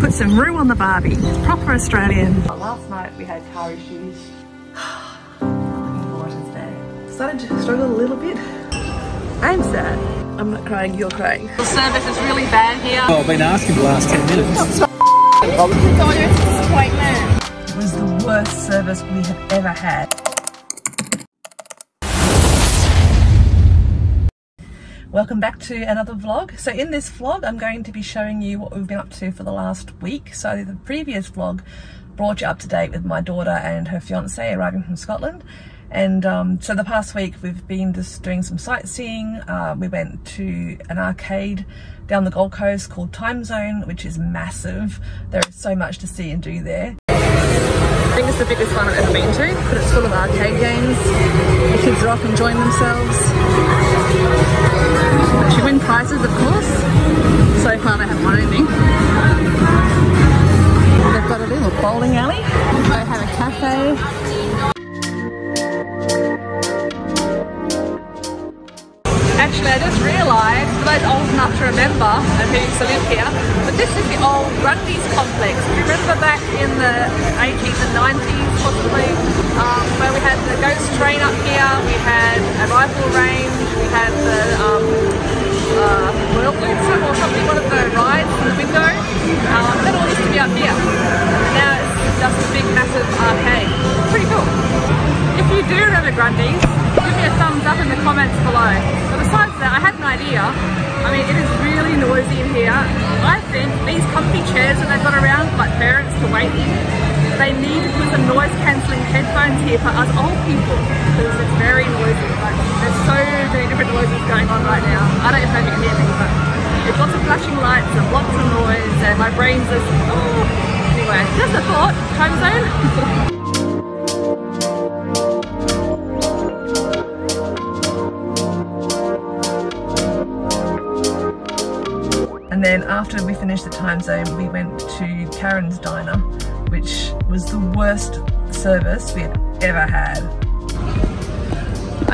Put some roux on the barbie. It's proper Australian. But last night we had car issues. Looking forward to today. Started to struggle a little bit. I'm sad. I'm not crying, you're crying. The service is really bad here. Oh, I've been asking for the last 10 minutes. I'm sorry. It was the worst service we have ever had. Welcome back to another vlog. So in this vlog, I'm going to be showing you what we've been up to for the last week. So the previous vlog brought you up to date with my daughter and her fiance arriving from Scotland. And so the past week we've been just doing some sightseeing. We went to an arcade down the Gold Coast called Time Zone, which is massive. There is so much to see and do there. I think it's the biggest one I've ever been to, but it's full of arcade games. The kids are off enjoying themselves. You win prizes, of course. So far they haven't won anything. They've got a little bowling alley. They have a cafe. Actually, I just realised, for those old enough to remember and who used to live here, but this is the old Grundy's complex. Do you remember back in the 80s and 90s, possibly, where we had the ghost train up here, we had a rifle range, we had the Royal Blitzer or something, one of the rides in the window. That all used to be up here. Now it's just a big, massive arcade. Pretty cool. If you do remember Grundy's, give me a thumbs up in the comments below. But besides that, I had an idea. I mean, it is really noisy in here. I think these comfy chairs that they've got around, like parents to wait in, they need to put some noise cancelling headphones here for us old people, because it's very noisy. Like, there's so many different noises going on right now. I don't know if they can hear me, but there's lots of flashing lights and lots of noise, and my brain's just, oh. Anyway, just a thought, time zone. And then after we finished the time zone, we went to Karen's Diner, which was the worst service we had ever had.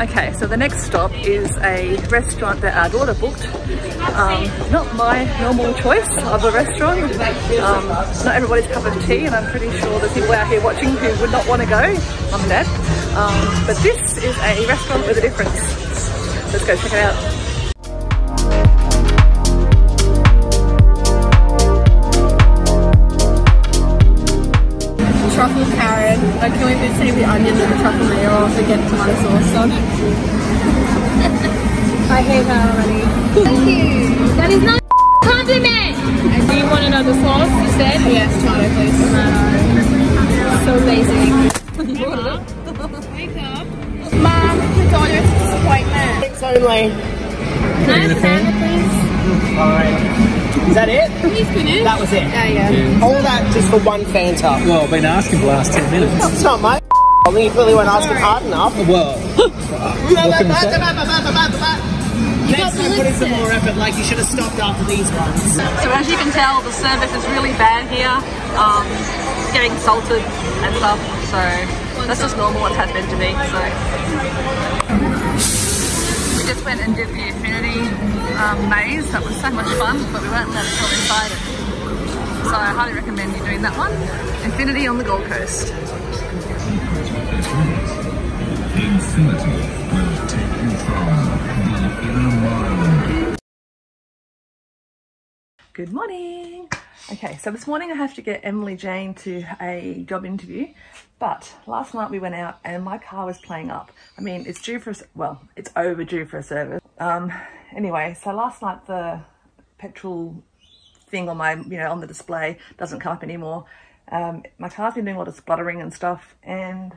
Okay, so the next stop is a restaurant that our daughter booked. Not my normal choice of a restaurant. Not everybody's cup of tea, and I'm pretty sure there's people out here watching who would not want to go, mum and dad. But this is a restaurant with a difference. Let's go check it out. Truffle Karen, like can we do save the onions and the truffle mayo to get tomato sauce on? I hate that already. Thank you. That is not a compliment! Do you want another sauce, you said? Yes, tomato please. Tomato. So basic. Hey, Mom. Wake up. Mom, the daughter's disappointment. It's only. Can I have a salad please? Alright. Is that it? He's finished. That was it. Yeah, yeah. All that just for one Fanta. Well, I've been asking for the last 10 minutes. That's not my I think you really weren't asking hard enough. Well, next time put in some more effort, like you should have stopped after these ones. So as you can tell, the service is really bad here. It's getting salted and stuff, so that's just normal, it has been to me. So. We just went and did the Infinity maze, that was so much fun, but we weren't allowed to go inside it. So I highly recommend you doing that one. Infinity on the Gold Coast. Infinity will take you from the inner mile. Good morning! Okay, so this morning I have to get Emily Jane to a job interview, but last night we went out and my car was playing up. I mean, it's due for a, well, it's overdue for a service. Anyway, so last night the petrol thing on my, you know, on the display doesn't come up anymore. My car's been doing a lot of spluttering and stuff, and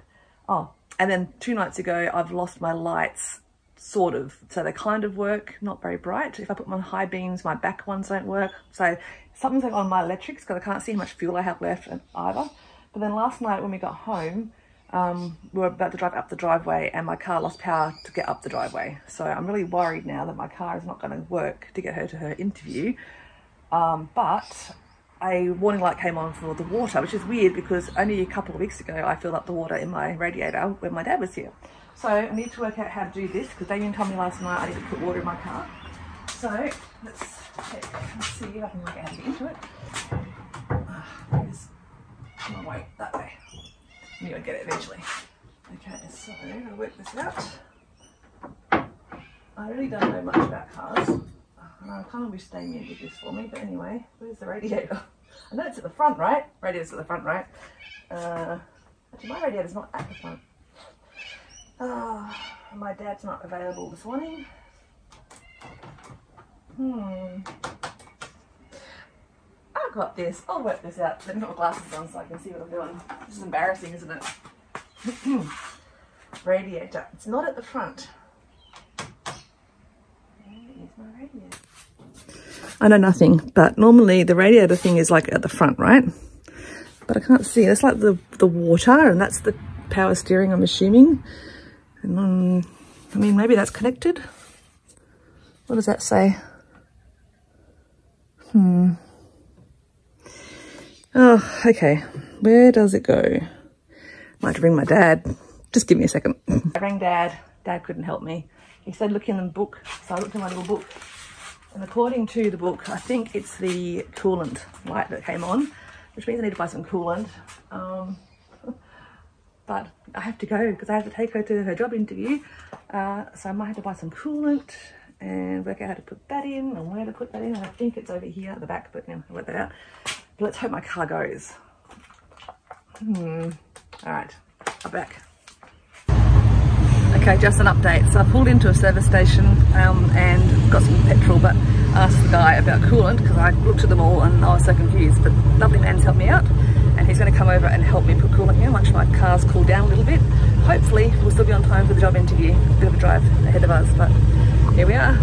oh, and then 2 nights ago I've lost my lights. Sort of, so they kind of work, not very bright. If I put my high beams, my back ones don't work. So something's like on my electrics because I can't see how much fuel I have left either. But then last night when we got home, we were about to drive up the driveway and my car lost power to get up the driveway. So I'm really worried now that my car is not going to work to get her to her interview. But a warning light came on for the water, which is weird because only a couple of weeks ago I filled up the water in my radiator when my dad was here. So I need to work out how to do this because Damien told me last night I need to put water in my car. So let's see if I can work out how to get into it. going to get it eventually. Okay, so I'm going to work this out. I really don't know much about cars. And I kind of wish Damien did this for me, but anyway, where's the radiator? I know it's at the front, right? Radiator's at the front, right? Actually, my radiator's not at the front. My dad's not available this morning. I've got this. I'll work this out. Let me put my glasses on so I can see what I'm doing. This is embarrassing, isn't it? Radiator. It's not at the front. Where's my radiator? I know nothing, but normally the radiator thing is like at the front, right? But I can't see. That's like the water, and that's the power steering, I'm assuming. And I mean, maybe that's connected. What does that say? Oh, okay. Where does it go? Might have to ring my dad. Just give me a second. I rang Dad. Dad couldn't help me. He said, look in the book. So I looked in my little book. And according to the book, I think it's the coolant light that came on, which means I need to buy some coolant. But I have to go because I have to take her to her job interview. So I might have to buy some coolant and work out how to put that in and where to put that in. And I think it's over here at the back, but now I'll work that out. But let's hope my car goes. All right, I'm back. Okay, just an update. So I pulled into a service station and got some petrol, but asked the guy about coolant because I looked at them all and I was so confused. But lovely man's helped me out, and he's going to come over and help me put coolant in once my car's cooled down a little bit. Hopefully we'll still be on time for the job interview. A bit of a drive ahead of us, but here we are.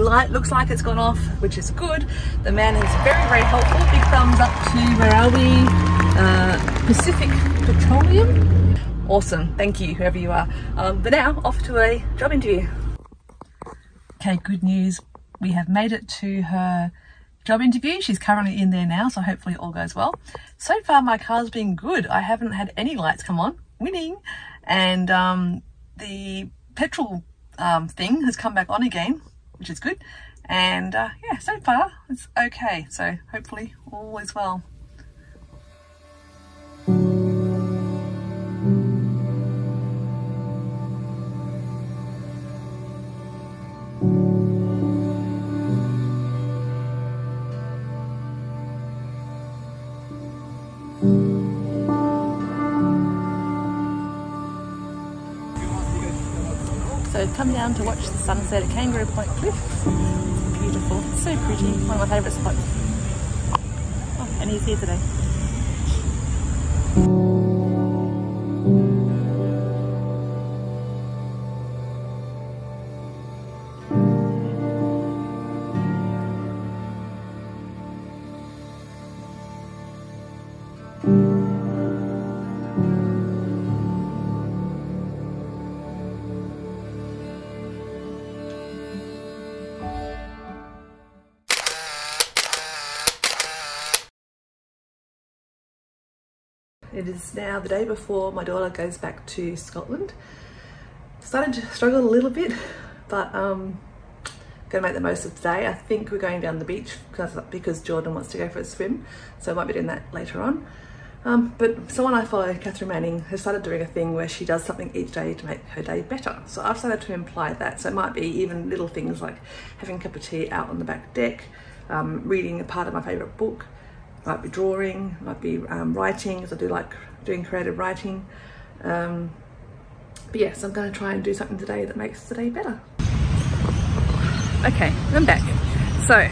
Light looks like it's gone off, which is good. The man is very helpful. Big thumbs up to, where are we, Pacific Petroleum. Awesome, thank you, whoever you are. But now off to a job interview. Okay, good news, we have made it to her job interview. She's currently in there now, so hopefully all goes well. So far my car's been good. I haven't had any lights come on, winning. And the petrol thing has come back on again, which is good. And yeah, so far it's okay. So hopefully all is well. So I've come down to watch the sunset at Kangaroo Point Cliff. It's beautiful, it's so pretty, one of my favourite spots. Oh, and he's here today. It is now the day before my daughter goes back to Scotland. Started to struggle a little bit, but gonna make the most of today. I think we're going down the beach because Jordan wants to go for a swim, so I might be doing that later on. But someone I follow, Catherine Manning, has started doing a thing where she does something each day to make her day better. So I've started to imply that. So it might be even little things like having a cup of tea out on the back deck, reading a part of my favourite book. Might be drawing, might be writing, because I do like doing creative writing. But yes, I'm going to try and do something today that makes the day better. Okay, I'm back. So,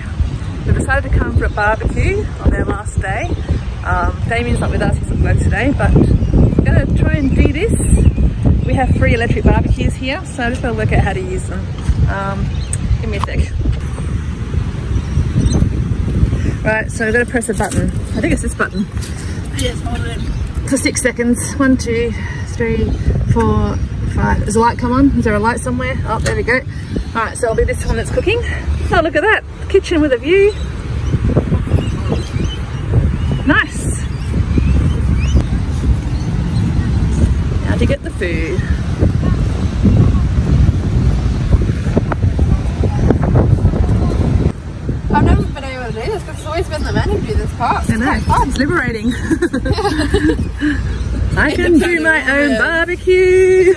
we decided to come for a barbecue on their last day. Damien's not with us, he's at work today, but we're going to try and do this. We have free electric barbecues here, so I'm just going to work out how to use them. Give me a sec. Right, so we're going to press a button. I think it's this button. Yes, hold it. For 6 seconds. 1, 2, 3, 4, Alright, does the light come on? Is there a light somewhere? Oh, there we go. Alright, so I'll be this one that's cooking. Oh, look at that. Kitchen with a view. Nice. Now to get the food. I've never been able to do this because it's always been the men who do this part. It's quite fun. It's liberating. I can do my own barbecue.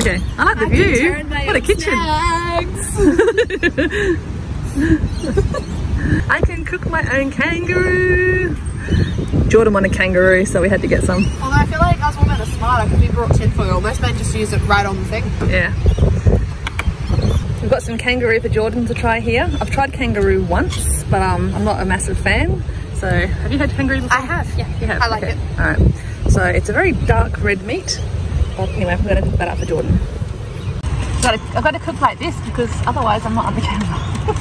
Okay, I like the view. What a kitchen. I can cook my own kangaroo. Jordan wanted kangaroo, so we had to get some. Although I feel like us women are smarter because we brought tin foil. Most men just use it right on the thing. Yeah. We've got some kangaroo for Jordan to try here. I've tried kangaroo once, but I'm not a massive fan. So, have you had kangaroo before? I have, yeah. You have? I like it. All right. So, it's a very dark red meat. But anyway, I'm going to cook that up for Jordan. I've got to cook like this because otherwise I'm not on the camera.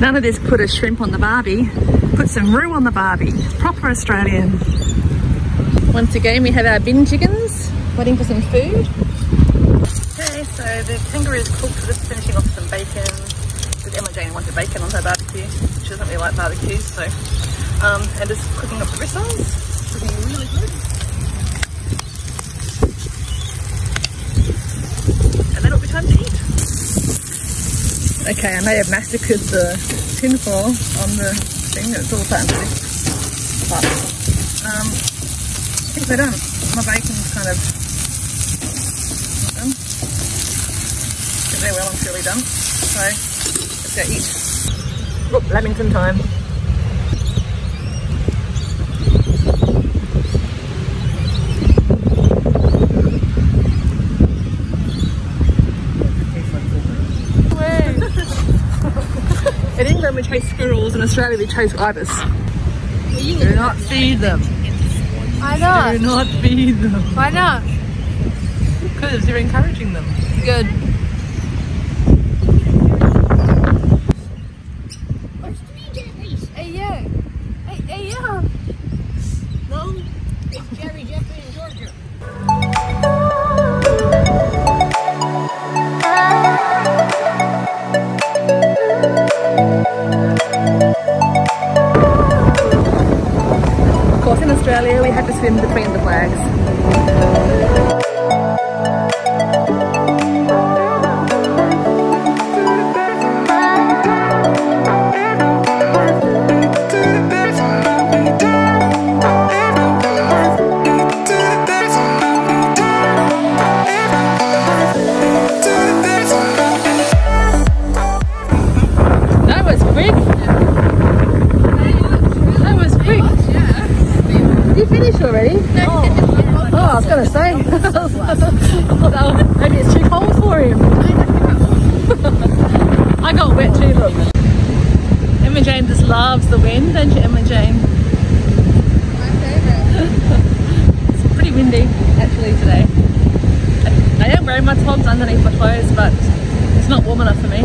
None of this put a shrimp on the barbie. Put some roux on the barbie. Proper Australian. Once again, we have our bin chickens waiting for some food. Okay, so the kangaroo is cooked. We're just finishing off some bacon because Emma Jane wanted bacon on her barbecue. She doesn't really like barbecues, so and just cooking up the bristles. It's looking really good. And then it'll be time to eat. Okay, I may have massacred the tin foil on the thing. It's all time to do. But I think we're done. My bacon's kind of. They're well and truly done, so let's go eat. Oop, Lamington time. In England we chase squirrels, in Australia we chase ibis. Do not feed them. Why not? Do not feed them. Why not? Because you're encouraging them. Good. Australia, we had to swim between the flags. Already? No, oh, I was going to say. Maybe it's too cold for him. I got wet too, look. Emma Jane just loves the wind, don't you, Emma Jane? My favourite. It's pretty windy, actually, today. I am wearing my togs underneath my clothes, but it's not warm enough for me.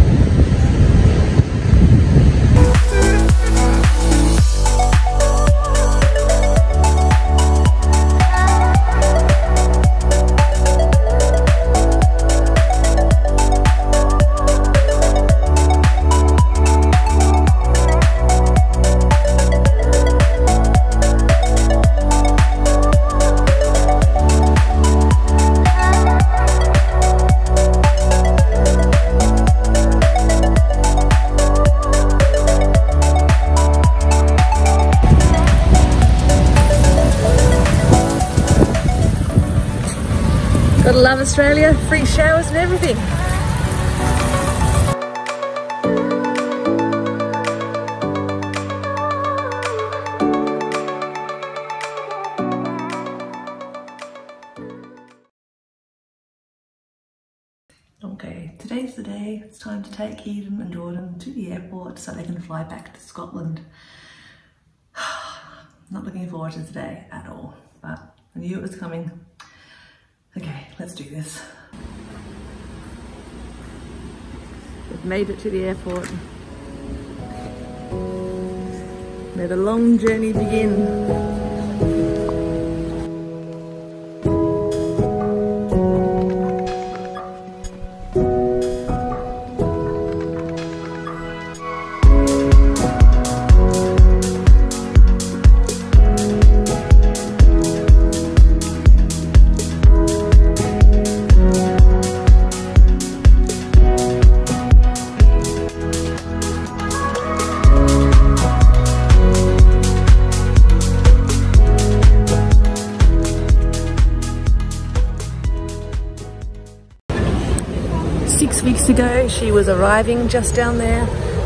Gotta love Australia, free showers and everything. Okay, today's the day. It's time to take Eden and Jordan to the airport so they can fly back to Scotland. Not looking forward to today at all, but I knew it was coming. Okay, let's do this. We've made it to the airport. May the long journey begin. Ago, she was arriving just down there,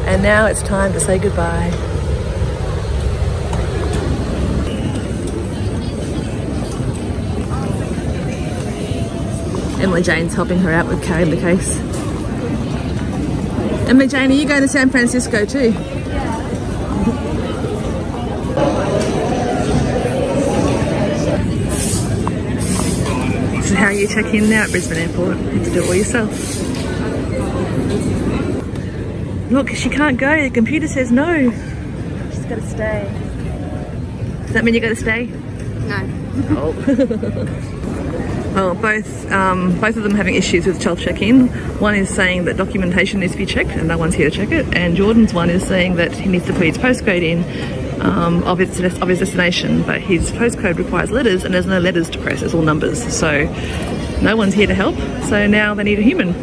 and now it's time to say goodbye. Emily Jane's helping her out with carrying the case. Emily Jane, are you going to San Francisco too? Yeah. So how you check in now at Brisbane Airport? You have to do it all yourself. Look, she can't go. The computer says no. She's got to stay. Does that mean you got to stay? No. Oh. Well, both of them having issues with self check-in. One is saying that documentation needs to be checked, and no one's here to check it. And Jordan's one is saying that he needs to put his postcode in of his destination, but his postcode requires letters, and there's no letters to press. It's all numbers. So no one's here to help. So now they need a human.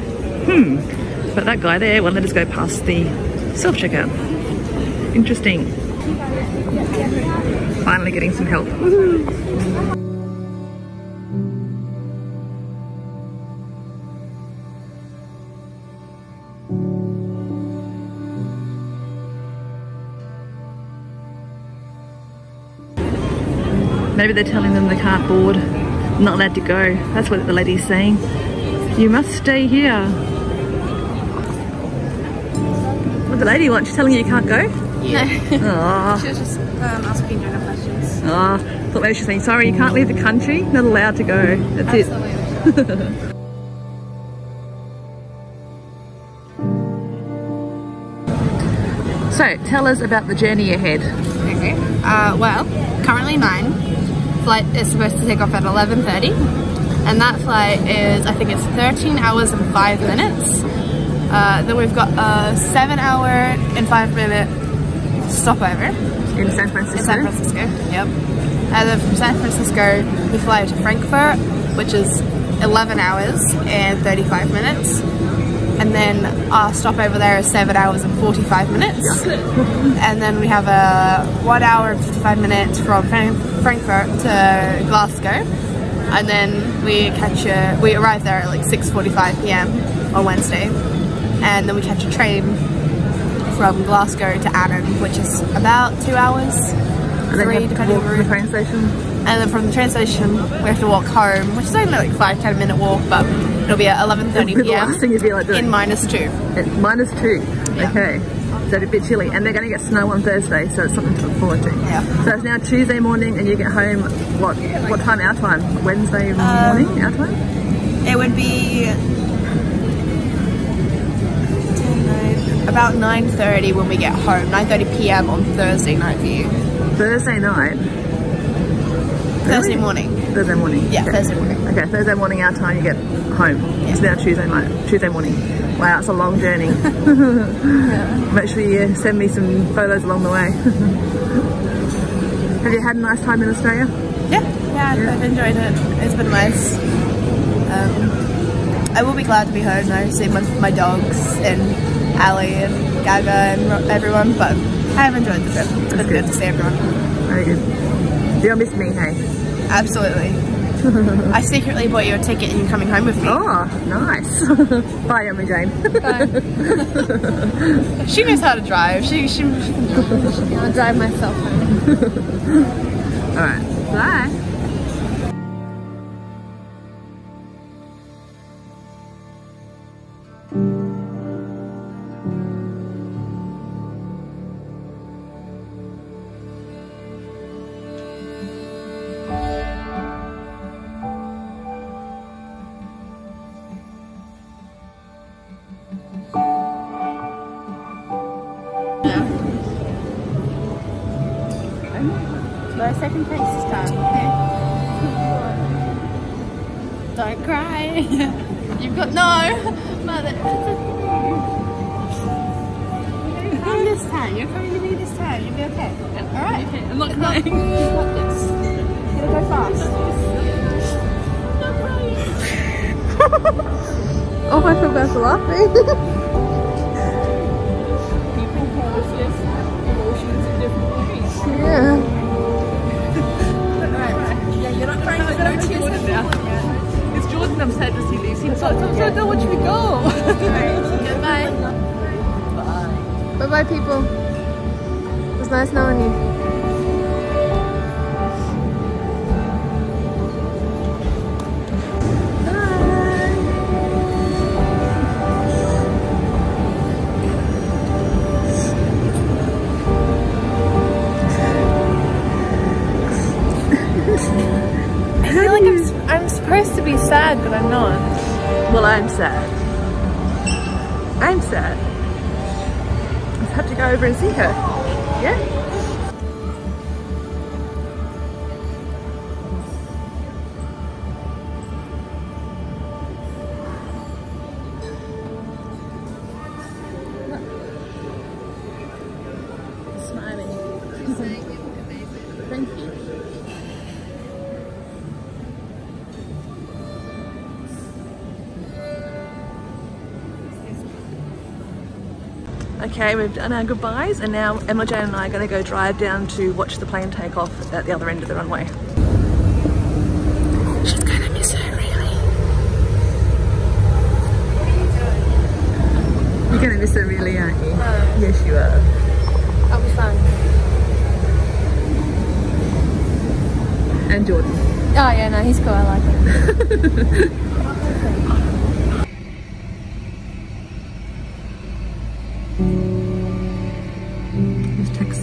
But that guy there won't let us go past the self-checkout. Interesting. Finally getting some help. Woohoo. Maybe they're telling them they can't board, not allowed to go. That's what the lady's saying. You must stay here. The lady, what, she's telling you you can't go? Yeah. Oh. She was just asking general questions. Oh, I thought maybe she was saying, sorry, you can't leave the country, not allowed to go. That's Absolutely. It. So, tell us about the journey ahead. Okay. Well, currently 9. Flight is supposed to take off at 11:30. And that flight is, I think it's 13 hours and 5 minutes. Then we've got a 7-hour and 5-minute stopover in San Francisco. Yep. And then from San Francisco, we fly to Frankfurt, which is 11 hours and 35 minutes. And then our stopover there is 7 hours and 45 minutes. And then we have a 1 hour and 55 minutes from Frankfurt to Glasgow. And then we arrive there at like 6:45 p.m. on Wednesday. And then we catch a train from Glasgow to Annan, which is about 2 hours, and 3 depending on the route. The train station. And then from the train station, we have to walk home, which is only like 5-10 minute walk, but it'll be at 11:30 p.m. in -2. It's -2. Yeah. Okay, so it's a bit chilly, and they're going to get snow on Thursday, so it's something to look forward to. Yeah. So it's now Tuesday morning, and you get home. What time? Our time? Wednesday morning? Our time? It would be about 9:30 when we get home, 9:30 p.m. on Thursday night for you. Thursday night? Thursday morning. Thursday morning? Yeah, okay. Thursday morning. Okay, Thursday morning our time you get home. Yeah. It's now Tuesday night, Tuesday morning. Wow, it's a long journey. Yeah. Make sure you send me some photos along the way. Have you had a nice time in Australia? Yeah, yeah, I've enjoyed it. It's been nice. I will be glad to be home though, see my dogs and Ali and Gaga and everyone, but I have enjoyed the trip. It's been good to see everyone. Very good. You'll miss me, hey? Absolutely. I secretly bought you a ticket and you're coming home with me. Oh, nice. Bye, Emma Jane. Bye. She knows how to drive. She can drive. I'll drive myself home. Alright. Bye. My second place this time, okay? Don't cry. You've got no mother. You're gonna come this time. You're coming to me this time. You'll be okay. Yeah. All right. Okay. I'm not crying. You got this. You're gonna go fast. I'm not crying. Oh, I feel bad for laughing. Yeah. Right. Yeah, you're not crying. No tears now. It's Jordan upset as he leaves. He's like, I don't want you to go. Alright, goodbye. Bye. Bye bye, people. It was nice knowing you. Sad, but I'm not. Well, I'm sad. I'm sad. I have to go over and see her. Yeah? Look. Smiling. Thank you. Okay, we've done our goodbyes and now Emma Jane and I are going to go drive down to watch the plane take off at the other end of the runway. She's going to miss it, really. What are you doing? You're going to miss it, really, aren't you? No. Yes, you are. That'll be fun. And Jordan. Oh yeah, no, he's cool, I like him.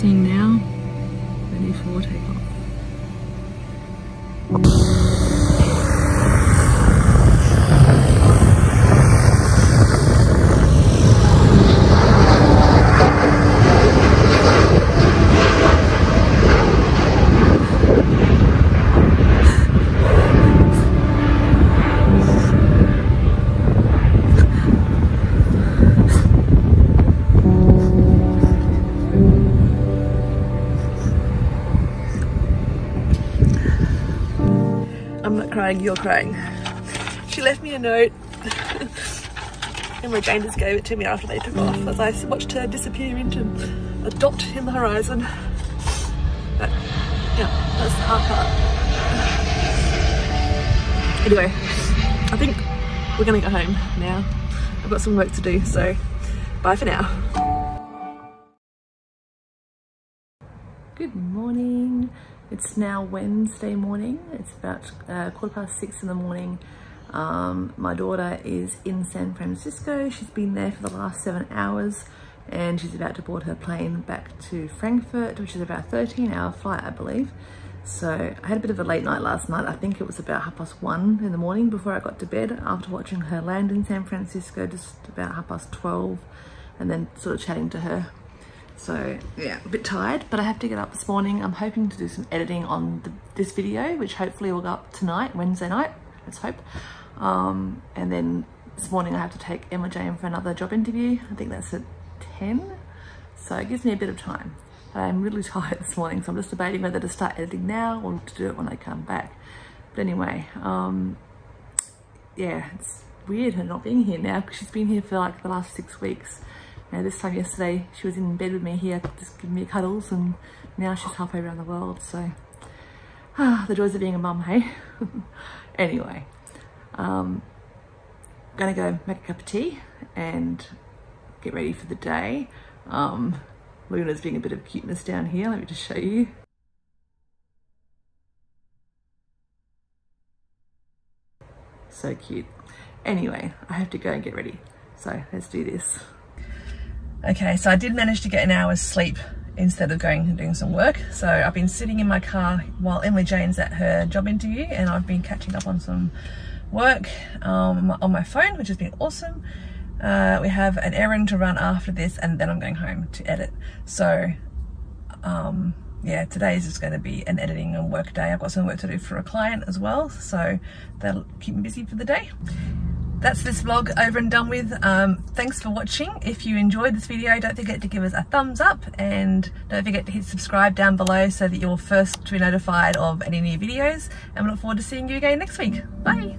Now, ready for takeoff. You're crying. She left me a note and my Jane just gave it to me after they took off as I watched her disappear into a dot in the horizon. But yeah, that's the hard part. Anyway, I think we're gonna go home now. I've got some work to do, so bye for now. Good morning. It's now Wednesday morning. It's about 6:15 in the morning. My daughter is in San Francisco. She's been there for the last 7 hours and she's about to board her plane back to Frankfurt, which is about a 13-hour flight, I believe. So I had a bit of a late night last night. I think it was about 1:30 in the morning before I got to bed after watching her land in San Francisco, just about 12:30 and then sort of chatting to her. So yeah, a bit tired, but I have to get up this morning. I'm hoping to do some editing on this video, which hopefully will go up tonight, Wednesday night, let's hope. And then this morning I have to take Emma Jane for another job interview. I think that's at 10. So it gives me a bit of time. But I'm really tired this morning, so I'm just debating whether to start editing now or to do it when I come back. But anyway, yeah, it's weird her not being here now because she's been here for like the last 6 weeks. Now this time yesterday she was in bed with me here just giving me cuddles and now she's halfway around the world, so the joys of being a mum, hey? Anyway, gonna go make a cup of tea and get ready for the day. Luna's being a bit of cuteness down here, let me just show you. So cute. Anyway, I have to go and get ready, so let's do this. Okay, so I did manage to get an hour's sleep instead of going and doing some work. So I've been sitting in my car while Emily Jane's at her job interview and I've been catching up on some work on my phone, which has been awesome. We have an errand to run after this and then I'm going home to edit. So yeah, today's just going to be an editing and work day. I've got some work to do for a client as well, so that'll keep me busy for the day. That's this vlog over and done with. Thanks for watching. If you enjoyed this video, don't forget to give us a thumbs up and don't forget to hit subscribe down below so that you're first to be notified of any new videos, and we look forward to seeing you again next week. Bye.